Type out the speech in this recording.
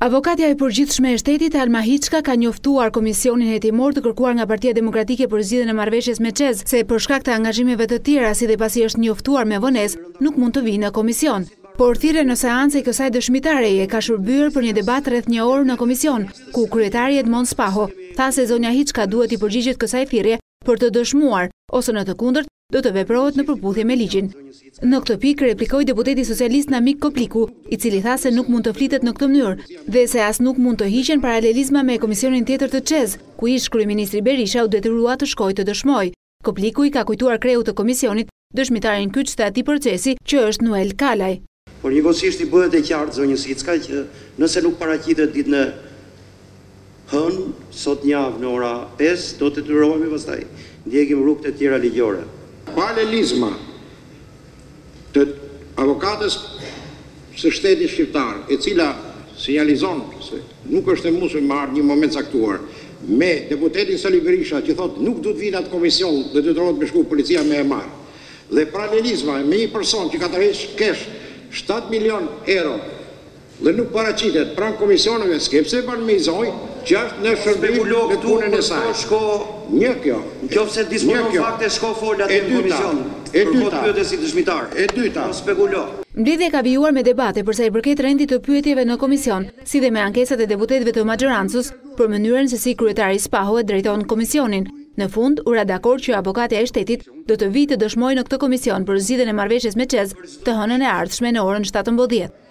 Avokatja e përgjithshme e shtetit Alma Hicka ka njoftuar komisionin hetimor të kërkuar nga Partia Demokratike për zgjidhjen e marrëveshjes me CEZ, se për shkak të angazhimeve të tjera, si dhe pasi është njoftuar me vonesë, nuk mund të vijë në komision. Por thirrja në seancë e kësaj dëshmitare e ka shërbyer për një debat rreth një orë në komision, ku kryetari Edmond Spaho tha se zonja Hicka duhet i përgjigjet kësaj thirrje për të dëshmuar ose në të kundërt do të veprohet në përputhje me ligjin. Në këtë pikë replikoi deputeti socialist Namik Kopliku, i cili tha se nuk mund të flitet në këtë mënyrë dhe se as nuk mund të hiqen paralelizma me komisionin tjetër të CEZ, ku ish kryeministri Berisha u detyrua të shkojë të dëshmojë. Kopliku i ka kujtuar kreut të komisionit, dëshmitarin kyç të atij procesi, që është Nuel Kalaj. Por njëkohësisht i bëhet e qartë zonjës Hicka që nëse nuk paraqitet ditën e hën, sot javë në ora 5 do të detyrohemi pastaj ndjekim rrugët e tjera ligjore. Paralelizma të avokatës së shtetit shqiptar, e cila sinjalizon se nuk është e mundur marrë një moment caktuar, me deputetin Sali Berisha që thotë nuk duhet vinë atë komision dhe detyrohet me shku policia me e marrë, dhe paralelizma me një person që ka tërheqë kesh 7 milion euro dhe nuk paraqitet pranë komisioneve, skepse panmizoj që është në shërbim në punën e saj. Një kjo. Nëse disponon fakte, shko fol atë në komision. E dyta. Mos spekulo. Mbledhja ka vijuar me debate përsa i përket rendit të pyetjeve në komision, si dhe me ankesat e deputetëve të majorancës për mënyrën se si kryetari Spaho e drejton komisionin. Në fund, u ra dakord që avokatja e shtetit do të vijë të dëshmojë në këtë komision për zgjidhjen e marrëveshjes me CEZ të hënën e ardhshme në orën 17:00.